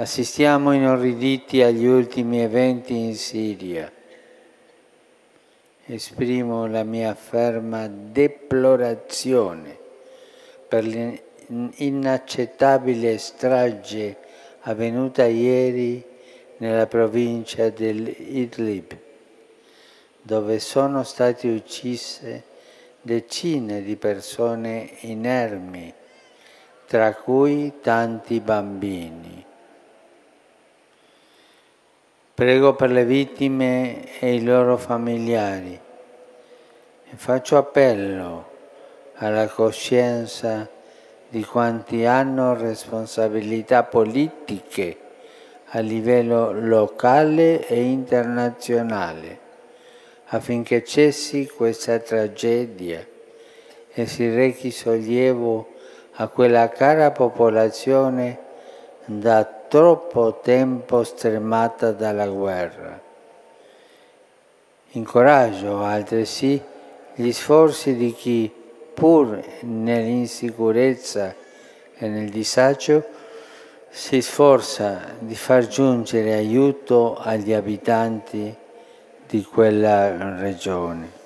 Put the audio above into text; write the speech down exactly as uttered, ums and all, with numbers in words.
Assistiamo inorriditi agli ultimi eventi in Siria. Esprimo la mia ferma deplorazione per l'inaccettabile strage avvenuta ieri nella provincia dell'Idlib, dove sono state uccise decine di persone inermi, tra cui tanti bambini. Prego per le vittime e i loro familiari e faccio appello alla coscienza di quanti hanno responsabilità politiche a livello locale e internazionale, affinché cessi questa tragedia e si rechi sollievo a quella cara popolazione da troppo tempo stremata dalla guerra. Incoraggio altresì gli sforzi di chi, pur nell'insicurezza e nel disagio, si sforza di far giungere aiuto agli abitanti di quella regione.